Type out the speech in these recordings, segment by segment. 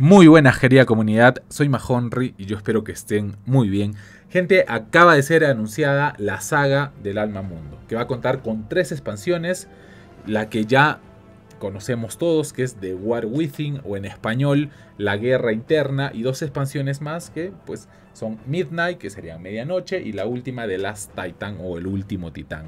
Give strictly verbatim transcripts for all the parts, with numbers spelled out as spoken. Muy buenas, querida comunidad, soy Mahonry y yo espero que estén muy bien. Gente, acaba de ser anunciada la saga del Alma Mundo, que va a contar con tres expansiones, la que ya conocemos todos, que es The War Within, o en español, La Guerra Interna, y dos expansiones más que pues son Midnight, que serían Medianoche, y la última de Last Titan, o El Último Titán.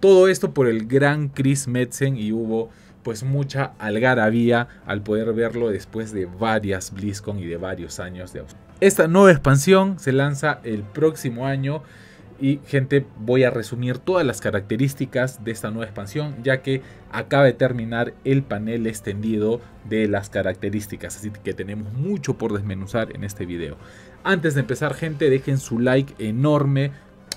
Todo esto por el gran Chris Metzen, y hubo pues mucha algarabía al poder verlo después de varias BlizzCon y de varios años de ausencia. Esta nueva expansión se lanza el próximo año y, gente, voy a resumir todas las características de esta nueva expansión, ya que acaba de terminar el panel extendido de las características, así que tenemos mucho por desmenuzar en este video. Antes de empezar, gente, dejen su like enorme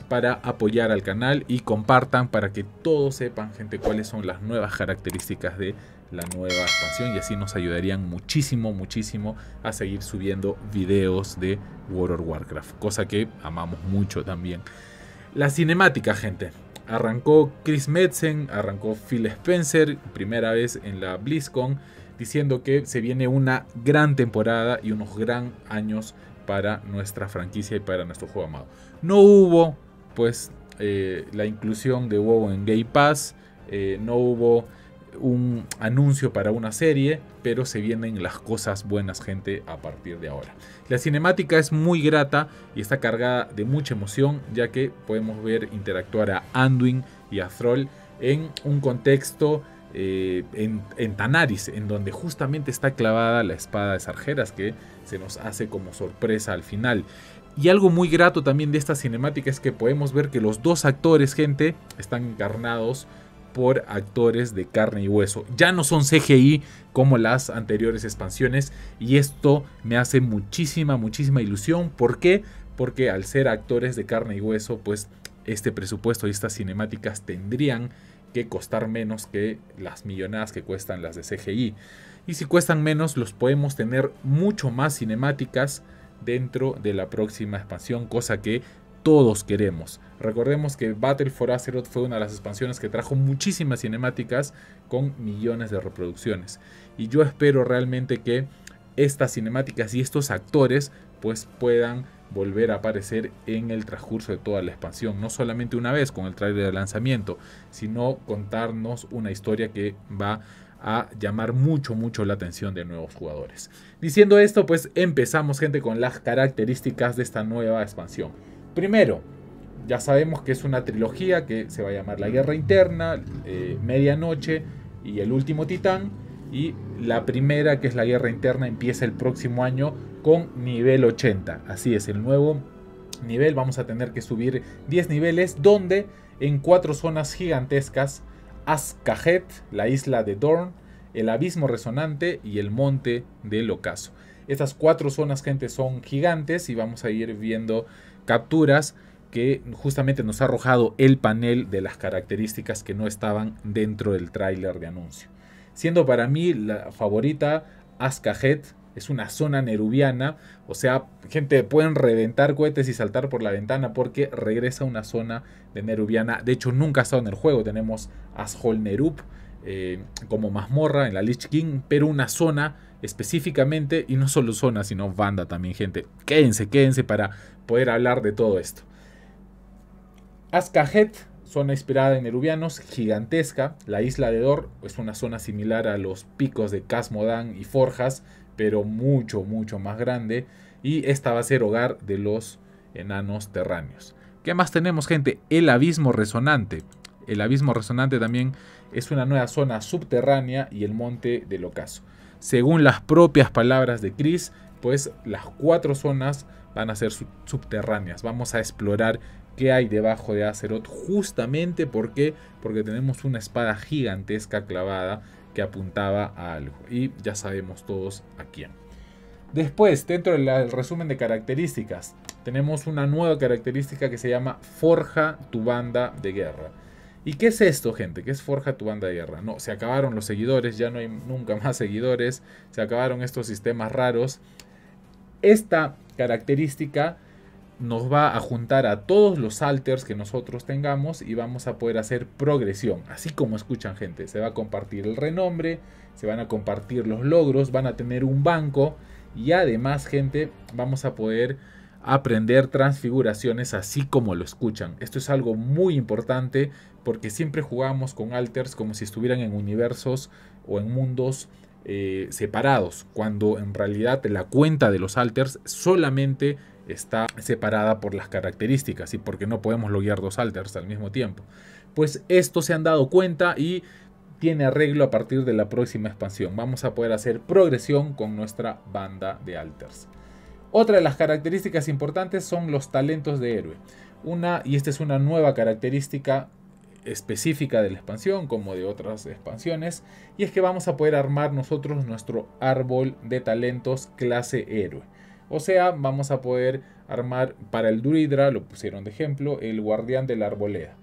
para apoyar al canal y compartan para que todos sepan, gente, cuáles son las nuevas características de la nueva expansión, y así nos ayudarían muchísimo, muchísimo a seguir subiendo videos de World of Warcraft, cosa que amamos mucho también. La cinemática, gente, arrancó Chris Metzen, arrancó Phil Spencer, primera vez en la BlizzCon, diciendo que se viene una gran temporada y unos gran años para nuestra franquicia y para nuestro juego amado. No hubo pues eh, la inclusión de WoW en Game Pass, eh, no hubo un anuncio para una serie, pero se vienen las cosas buenas, gente, a partir de ahora. La cinemática es muy grata y está cargada de mucha emoción, ya que podemos ver interactuar a Anduin y a Thrall en un contexto eh, en, en Tanaris, en donde justamente está clavada la espada de Sargeras, que se nos hace como sorpresa al final. Y algo muy grato también de esta cinemática es que podemos ver que los dos actores, gente, están encarnados por actores de carne y hueso. Ya no son C G I como las anteriores expansiones, y esto me hace muchísima, muchísima ilusión. ¿Por qué? Porque al ser actores de carne y hueso, pues este presupuesto y estas cinemáticas tendrían que costar menos que las millonadas que cuestan las de C G I. Y si cuestan menos, los podemos tener mucho más cinemáticas dentro de la próxima expansión, cosa que todos queremos. Recordemos que Battle for Azeroth fue una de las expansiones que trajo muchísimas cinemáticas con millones de reproducciones, y yo espero realmente que estas cinemáticas y estos actores pues puedan volver a aparecer en el transcurso de toda la expansión, no solamente una vez con el tráiler de lanzamiento, sino contarnos una historia que va a llamar mucho mucho la atención de nuevos jugadores. Diciendo esto, pues empezamos, gente, con las características de esta nueva expansión. Primero, ya sabemos que es una trilogía que se va a llamar La Guerra Interna, eh, Medianoche y El Último Titán, y la primera, que es La Guerra Interna, empieza el próximo año con nivel ochenta. Así es, el nuevo nivel, vamos a tener que subir diez niveles, donde en cuatro zonas gigantescas: Azj-Kahet, la isla de Dorn, el Abismo Resonante y el Monte del Ocaso. Estas cuatro zonas, gente, son gigantes, y vamos a ir viendo capturas que justamente nos ha arrojado el panel de las características que no estaban dentro del tráiler de anuncio. Siendo para mí la favorita Azj-Kahet, es una zona nerubiana, o sea, gente, pueden reventar cohetes y saltar por la ventana porque regresa una zona de nerubiana. De hecho, nunca ha estado en el juego. Tenemos Ashol Nerub eh, como mazmorra en la Lich King, pero una zona específicamente, y no solo zona, sino banda también, gente. Quédense, quédense para poder hablar de todo esto. Azj-Kahet, zona inspirada en nerubianos, gigantesca. La isla de Dorn es una zona similar a los Picos de Casmodan y Forjas, pero mucho, mucho más grande. Y esta va a ser hogar de los enanos terráneos. ¿Qué más tenemos, gente? El Abismo Resonante. El Abismo Resonante también es una nueva zona subterránea, y el Monte del Ocaso. Según las propias palabras de Chris, pues las cuatro zonas van a ser subterráneas. Vamos a explorar qué hay debajo de Azeroth, justamente porque, porque tenemos una espada gigantesca clavada que apuntaba a algo, y ya sabemos todos a quién. Después, dentro del resumen de características, tenemos una nueva característica que se llama Forja tu banda de guerra. ¿Y qué es esto, gente? ¿Qué es Forja tu banda de guerra? No, se acabaron los seguidores, ya no hay nunca más seguidores, se acabaron estos sistemas raros. Esta característica nos va a juntar a todos los alters que nosotros tengamos, y vamos a poder hacer progresión, así como escuchan, gente. Se va a compartir el renombre, se van a compartir los logros, van a tener un banco, Y además, gente, vamos a poder aprender transfiguraciones así como lo escuchan. Esto es algo muy importante porque siempre jugamos con alters como si estuvieran en universos o en mundos eh, separados, cuando en realidad la cuenta de los alters solamente está separada por las características y porque no podemos loguear dos alters al mismo tiempo. Pues esto se han dado cuenta y tiene arreglo a partir de la próxima expansión. Vamos a poder hacer progresión con nuestra banda de alters. Otra de las características importantes son los talentos de héroe. Una, y esta es una nueva característica específica de la expansión, como de otras expansiones, y es que vamos a poder armar nosotros nuestro árbol de talentos clase héroe. O sea, vamos a poder armar para el druidra, lo pusieron de ejemplo, el guardián de la arboleda.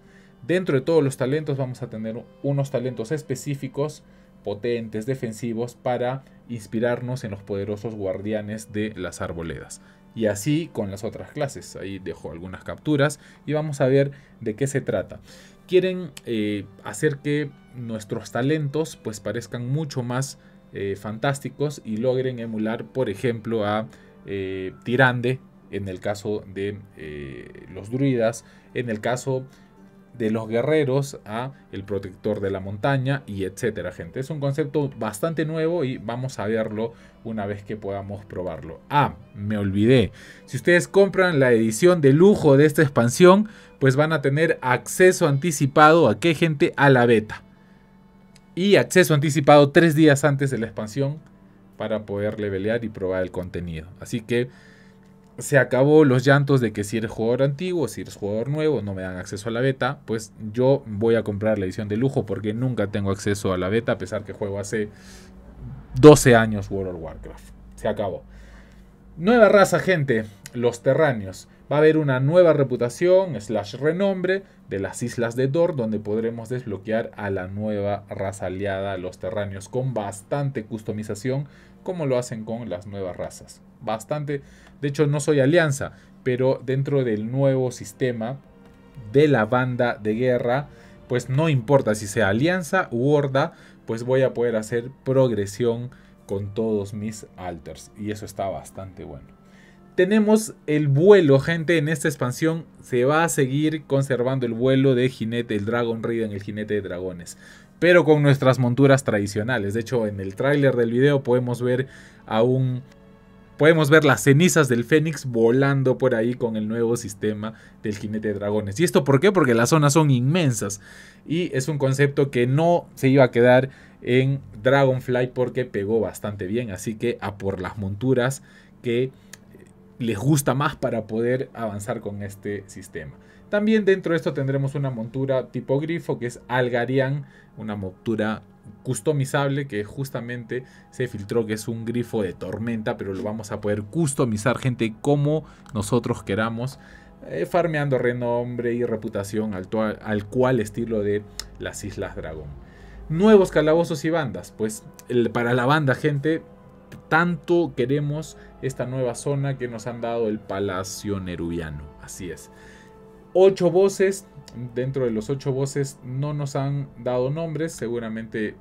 Dentro de todos los talentos vamos a tener unos talentos específicos, potentes, defensivos, para inspirarnos en los poderosos guardianes de las arboledas. Y así con las otras clases. Ahí dejo algunas capturas y vamos a ver de qué se trata. Quieren eh, hacer que nuestros talentos pues parezcan mucho más eh, fantásticos y logren emular, por ejemplo, a eh, Tyrande, en el caso de eh, los druidas, en el caso de los guerreros a el protector de la montaña, y etcétera, gente. Es un concepto bastante nuevo y vamos a verlo una vez que podamos probarlo. Ah, me olvidé. Si ustedes compran la edición de lujo de esta expansión, pues van a tener acceso anticipado a qué, gente, a la beta. Y acceso anticipado tres días antes de la expansión para poder levelear y probar el contenido. Así que se acabó los llantos de que si eres jugador antiguo, si eres jugador nuevo, no me dan acceso a la beta. Pues yo voy a comprar la edición de lujo porque nunca tengo acceso a la beta, a pesar que juego hace doce años World of Warcraft. Se acabó. Nueva raza, gente, los Terráneos. Va a haber una nueva reputación, slash renombre, de las Islas de Dorn, donde podremos desbloquear a la nueva raza aliada, los Terráneos, con bastante customización, como lo hacen con las nuevas razas. Bastante, de hecho no soy alianza, pero dentro del nuevo sistema de la banda de guerra, pues no importa si sea alianza u horda, pues voy a poder hacer progresión con todos mis alters, y eso está bastante bueno. Tenemos el vuelo, gente. En esta expansión se va a seguir conservando el vuelo de jinete, el Dragon Ride, en el jinete de dragones, pero con nuestras monturas tradicionales. De hecho, en el tráiler del video podemos ver a un... Podemos ver las cenizas del Fénix volando por ahí con el nuevo sistema del jinete de dragones. ¿Y esto por qué? Porque las zonas son inmensas. Y es un concepto que no se iba a quedar en Dragonfly porque pegó bastante bien. Así que a por las monturas que les gusta más para poder avanzar con este sistema. También dentro de esto tendremos una montura tipo grifo que es Algarian. Una montura customizable que justamente se filtró que es un grifo de tormenta, pero lo vamos a poder customizar, gente, como nosotros queramos, eh, farmeando renombre y reputación al, al cual estilo de las Islas Dragón. Nuevos calabozos y bandas, pues el, para la banda, gente, tanto queremos esta nueva zona que nos han dado el Palacio Nerubiano, así es. Ocho voces. Dentro de los ocho voces no nos han dado nombres. Seguramente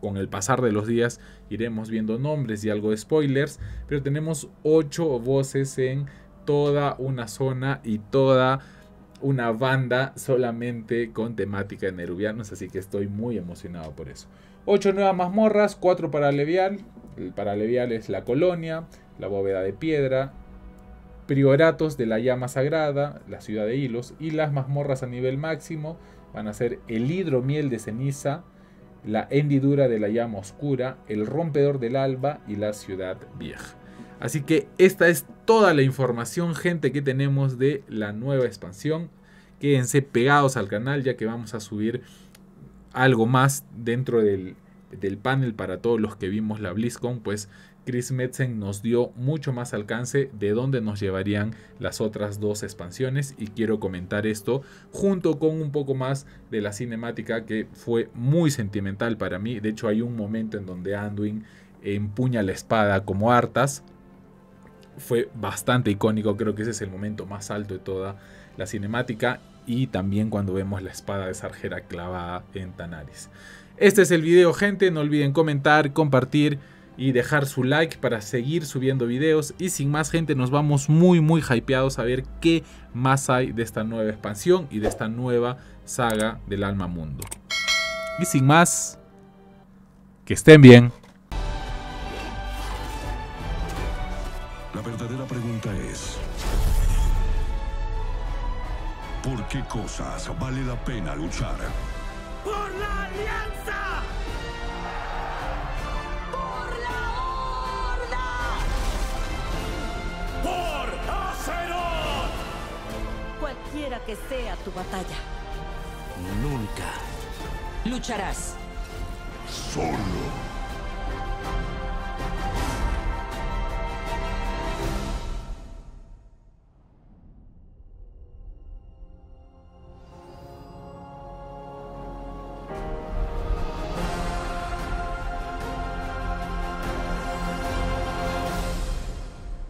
con el pasar de los días iremos viendo nombres y algo de spoilers. Pero tenemos ocho voces en toda una zona y toda una banda solamente con temática de nerubianos. Así que estoy muy emocionado por eso. Ocho nuevas mazmorras, cuatro para Levial. El para Levial es la Colonia, la bóveda de piedra, prioratos de la llama sagrada, la ciudad de hilos, y las mazmorras a nivel máximo van a ser el hidromiel de ceniza, la hendidura de la llama oscura, el rompedor del alba y la ciudad vieja. Así que esta es toda la información, gente, que tenemos de la nueva expansión. Quédense pegados al canal ya que vamos a subir algo más dentro del, del panel para todos los que vimos la BlizzCon, pues Chris Metzen nos dio mucho más alcance de dónde nos llevarían las otras dos expansiones, y quiero comentar esto junto con un poco más de la cinemática que fue muy sentimental para mí. De hecho, hay un momento en donde Anduin empuña la espada como Arthas. Fue bastante icónico, creo que ese es el momento más alto de toda la cinemática, y también cuando vemos la espada de Sargeras clavada en Tanaris. Este es el video, gente. No olviden comentar, compartir y dejar su like para seguir subiendo videos. Y sin más, gente, nos vamos muy muy hypeados a ver qué más hay de esta nueva expansión y de esta nueva saga del Alma Mundo. Y sin más, que estén bien. La verdadera pregunta es: ¿por qué cosas vale la pena luchar? ¡Por la Alianza! ¡Por la Horda! ¡Por Azeroth! Cualquiera que sea tu batalla, nunca lucharás solo.